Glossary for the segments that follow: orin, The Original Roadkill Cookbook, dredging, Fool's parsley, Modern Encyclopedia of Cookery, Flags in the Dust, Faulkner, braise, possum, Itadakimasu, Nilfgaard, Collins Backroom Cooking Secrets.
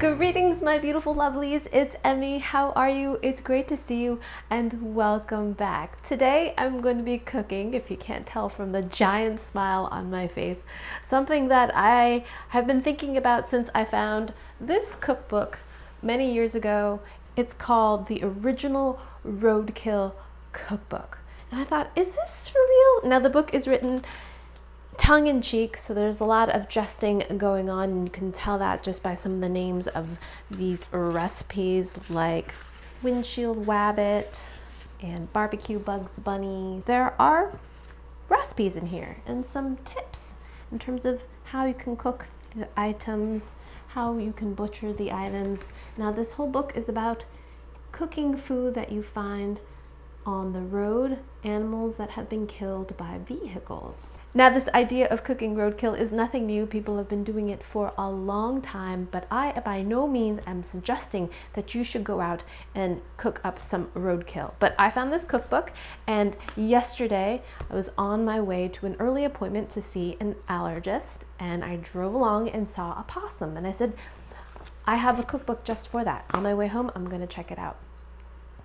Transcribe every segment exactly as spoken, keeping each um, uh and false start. Greetings, my beautiful lovelies. It's Emmy. How are you? It's great to see you and welcome back. Today I'm going to be cooking, if you can't tell from the giant smile on my face, something that I have been thinking about since I found this cookbook many years ago. It's called The Original Roadkill Cookbook. And I thought, is this for real? Now the book is written tongue-in-cheek, so there's a lot of jesting going on, and you can tell that just by some of the names of these recipes, like windshield wabbit and barbecue Bugs Bunny. There are recipes in here and some tips in terms of how you can cook the items, how you can butcher the items. Now this whole book is about cooking food that you find on the road, animals that have been killed by vehicles. Now this idea of cooking roadkill is nothing new. People have been doing it for a long time, but I by no means am suggesting that you should go out and cook up some roadkill. But I found this cookbook, and yesterday I was on my way to an early appointment to see an allergist, and I drove along and saw a possum, and I said, I have a cookbook just for that. On my way home, I'm gonna check it out.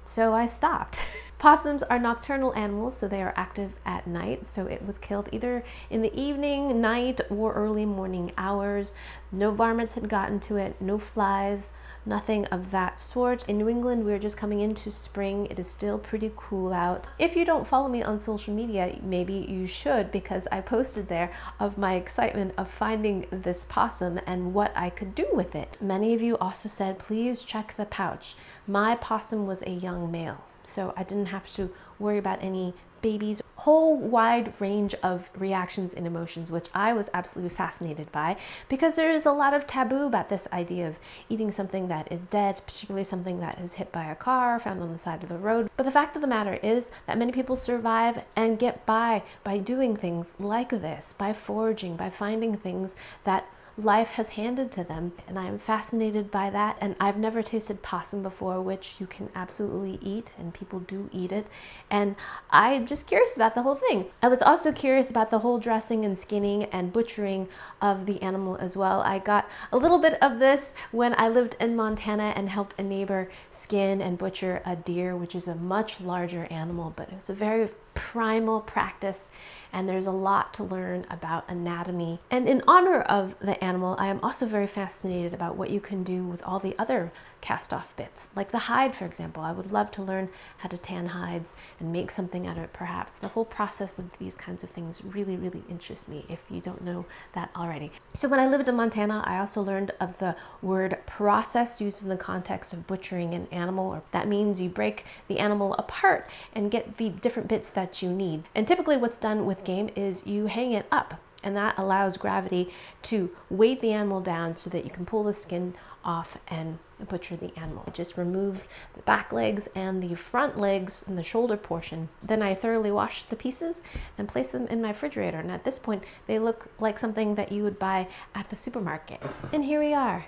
So I stopped. Possums are nocturnal animals, so they are active at night, so it was killed either in the evening, night, or early morning hours. No varmints had gotten to it, no flies, nothing of that sort. In New England, we're just coming into spring. It is still pretty cool out. If you don't follow me on social media, maybe you should, because I posted there of my excitement of finding this possum and what I could do with it. Many of you also said, please check the pouch. My possum was a young male, so I didn't have to worry about any babies. Whole wide range of reactions and emotions, which I was absolutely fascinated by, because there is a lot of taboo about this idea of eating something that is dead, particularly something that was hit by a car, found on the side of the road. But the fact of the matter is that many people survive and get by by doing things like this, by foraging, by finding things that life has handed to them, and I am fascinated by that. And I've never tasted possum before, which you can absolutely eat, and people do eat it, and I'm just curious about the whole thing. I was also curious about the whole dressing and skinning and butchering of the animal as well. I got a little bit of this when I lived in Montana and helped a neighbor skin and butcher a deer, which is a much larger animal, but it's a very primal practice, and there's a lot to learn about anatomy. And in honor of the animal, I am also very fascinated about what you can do with all the other cast-off bits, like the hide, for example. I would love to learn how to tan hides and make something out of it, perhaps. The whole process of these kinds of things really, really interests me, if you don't know that already. So when I lived in Montana, I also learned of the word process used in the context of butchering an animal. That means you break the animal apart and get the different bits that That you need. And typically what's done with game is you hang it up, and that allows gravity to weight the animal down so that you can pull the skin off and butcher the animal. I just removed the back legs and the front legs and the shoulder portion. Then I thoroughly washed the pieces and placed them in my refrigerator, and at this point they look like something that you would buy at the supermarket. And here we are.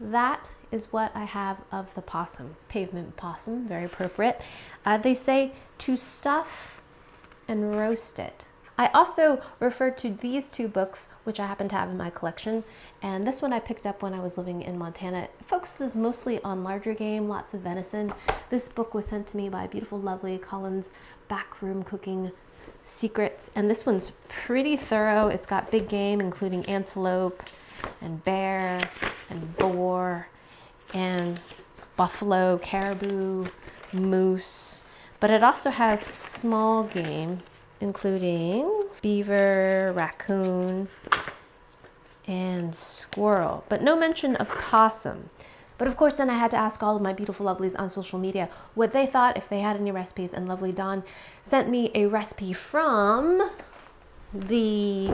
That is what I have of the possum. Pavement possum, very appropriate. Uh, they say to stuff and roast it. I also refer to these two books, which I happen to have in my collection, and this one I picked up when I was living in Montana. It focuses mostly on larger game, lots of venison. This book was sent to me by beautiful, lovely Collins Backroom Cooking Secrets, and this one's pretty thorough. It's got big game, including antelope and bear and boar and buffalo, caribou, moose. But it also has small game, including beaver, raccoon, and squirrel, but no mention of possum. But of course, then I had to ask all of my beautiful lovelies on social media what they thought, if they had any recipes, and lovely Dawn sent me a recipe from the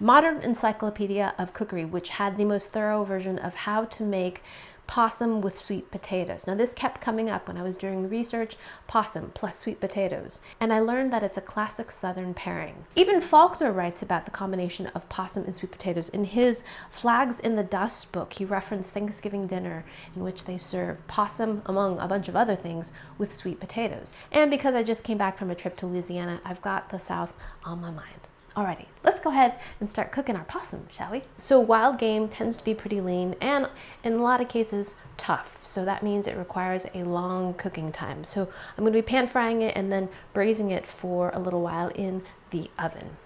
Modern Encyclopedia of Cookery, which had the most thorough version of how to make possum with sweet potatoes. Now this kept coming up when I was doing research, possum plus sweet potatoes, and I learned that it's a classic Southern pairing. Even Faulkner writes about the combination of possum and sweet potatoes. In his Flags in the Dust book, he referenced Thanksgiving dinner in which they serve possum, among a bunch of other things, with sweet potatoes. And because I just came back from a trip to Louisiana, I've got the South on my mind. Alrighty, let's go ahead and start cooking our possum, shall we? So wild game tends to be pretty lean and in a lot of cases tough. So that means it requires a long cooking time. So I'm gonna be pan frying it and then braising it for a little while in the oven.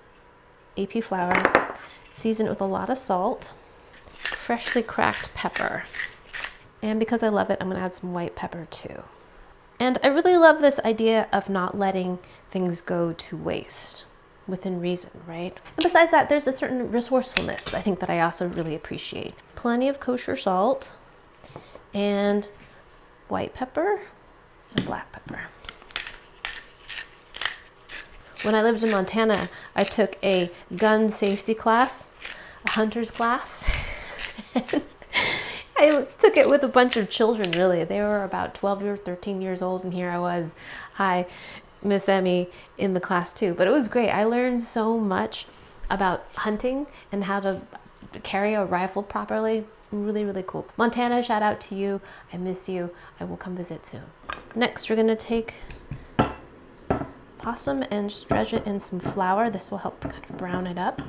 A P flour, season with a lot of salt, freshly cracked pepper. And because I love it, I'm gonna add some white pepper too. And I really love this idea of not letting things go to waste. Within reason, right? And besides that, there's a certain resourcefulness, I think, that I also really appreciate. Plenty of kosher salt and white pepper and black pepper. When I lived in Montana, I took a gun safety class, a hunter's class. I took it with a bunch of children, really. They were about twelve or thirteen years old, and here I was. Hi. Miss Emmy in the class too, but it was great. I learned so much about hunting and how to carry a rifle properly. Really, really cool. Montana, shout out to you. I miss you. I will come visit soon. Next, we're gonna take possum and just dredge it in some flour. This will help kind of brown it up.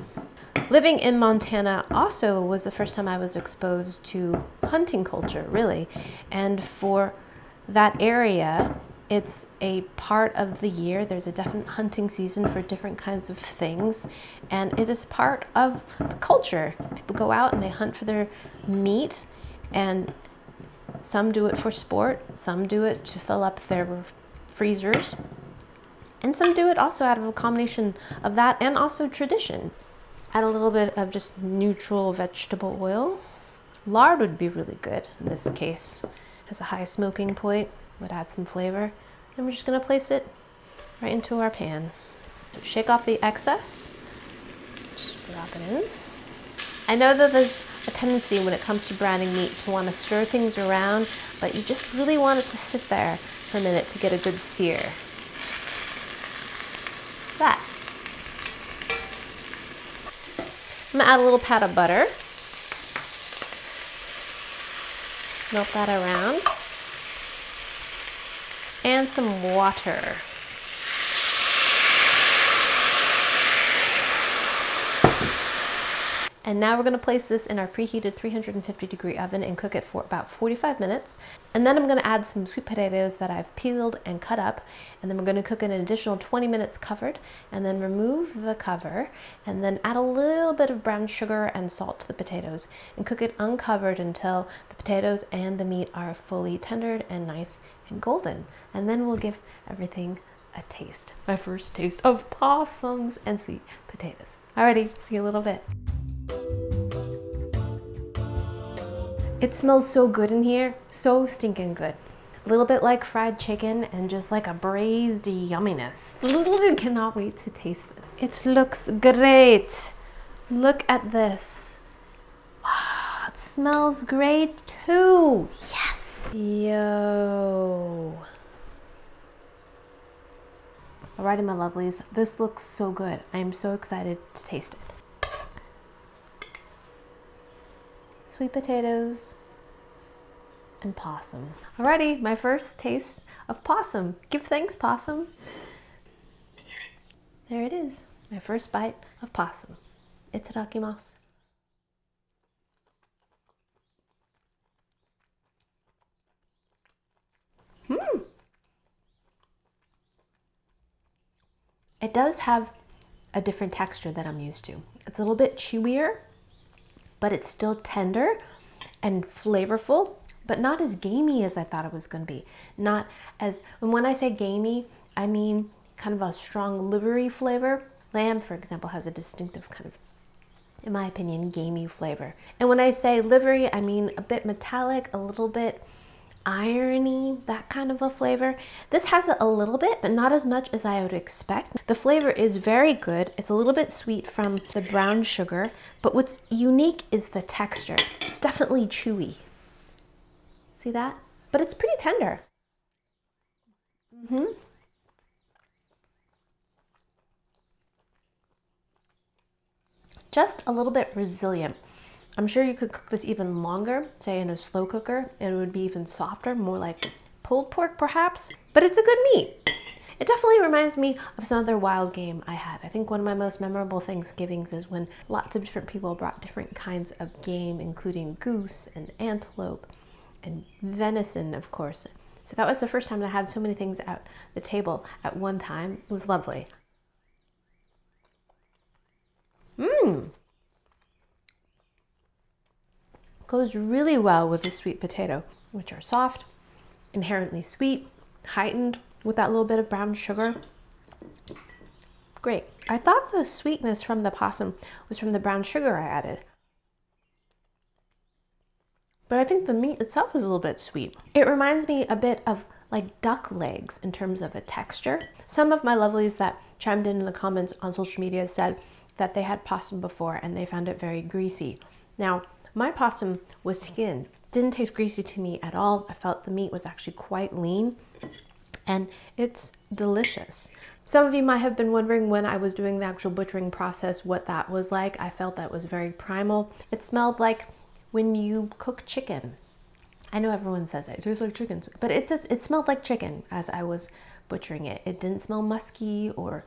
Living in Montana also was the first time I was exposed to hunting culture, really. And for that area, it's a part of the year. There's a definite hunting season for different kinds of things, and it is part of the culture. People go out and they hunt for their meat, and some do it for sport, some do it to fill up their freezers, and some do it also out of a combination of that and also tradition. Add a little bit of just neutral vegetable oil. Lard would be really good in this case. It has a high smoking point. Would add some flavor, and we're just gonna place it right into our pan. Shake off the excess, just drop it in. I know that there's a tendency when it comes to browning meat to want to stir things around, but you just really want it to sit there for a minute to get a good sear. That. I'm gonna add a little pat of butter. Melt that around. And some water. And now we're gonna place this in our preheated three hundred fifty degree oven and cook it for about forty-five minutes. And then I'm gonna add some sweet potatoes that I've peeled and cut up. And then we're gonna cook it an additional twenty minutes covered, and then remove the cover, and then add a little bit of brown sugar and salt to the potatoes and cook it uncovered until the potatoes and the meat are fully tendered and nice and golden. And then we'll give everything a taste. My first taste of possums and sweet potatoes. Alrighty, see you in a little bit. It smells so good in here, so stinking good. A little bit like fried chicken and just like a braised yumminess. I cannot wait to taste this. It looks great. Look at this. Oh, it smells great too. Yes. Yo. Alrighty, my lovelies. This looks so good. I am so excited to taste it. Sweet potatoes and possum. Alrighty, my first taste of possum. Give thanks, possum. There it is, my first bite of possum. Itadakimasu. Hmm. It does have a different texture than I'm used to. It's a little bit chewier, but it's still tender and flavorful, but not as gamey as I thought it was gonna be. Not as, and when I say gamey, I mean kind of a strong livery flavor. Lamb, for example, has a distinctive kind of, in my opinion, gamey flavor. And when I say livery, I mean a bit metallic, a little bit irony, that kind of a flavor. This has a little bit, but not as much as I would expect. The flavor is very good. It's a little bit sweet from the brown sugar, but what's unique is the texture. It's definitely chewy. See that? But it's pretty tender. Mm-hmm. Just a little bit resilient. I'm sure you could cook this even longer, say in a slow cooker, and it would be even softer, more like pulled pork perhaps, but it's a good meat. It definitely reminds me of some other wild game I had. I think one of my most memorable Thanksgivings is when lots of different people brought different kinds of game, including goose and antelope and venison, of course. So that was the first time that I had so many things at the table at one time. It was lovely. Mmm! Goes really well with the sweet potato, which are soft, inherently sweet, heightened with that little bit of brown sugar. Great. I thought the sweetness from the possum was from the brown sugar I added, but I think the meat itself is a little bit sweet. It reminds me a bit of like duck legs in terms of a texture. Some of my lovelies that chimed in in the comments on social media said that they had possum before and they found it very greasy. Now, my possum was skinned. Didn't taste greasy to me at all. I felt the meat was actually quite lean, and it's delicious. Some of you might have been wondering when I was doing the actual butchering process what that was like. I felt that was very primal. It smelled like when you cook chicken. I know everyone says it, it tastes like chicken, but it just, it smelled like chicken as I was butchering it. It didn't smell musky or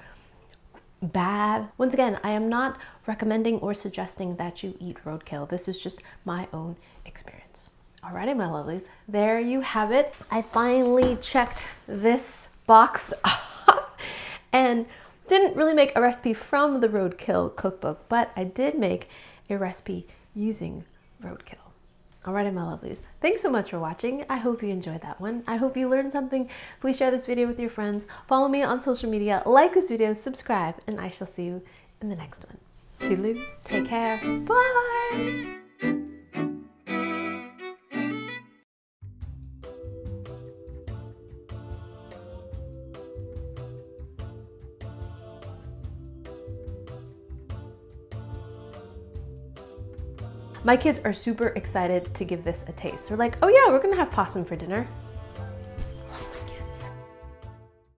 bad. Once again, I am not recommending or suggesting that you eat roadkill. This is just my own experience. Alrighty, my lovelies, there you have it. I finally checked this box off and didn't really make a recipe from the Roadkill Cookbook, but I did make a recipe using roadkill. Alrighty, my lovelies, thanks so much for watching. I hope you enjoyed that one. I hope you learned something. Please share this video with your friends. Follow me on social media, like this video, subscribe, and I shall see you in the next one. Toodaloo, take care, bye! My kids are super excited to give this a taste. They're like, oh yeah, we're gonna have possum for dinner.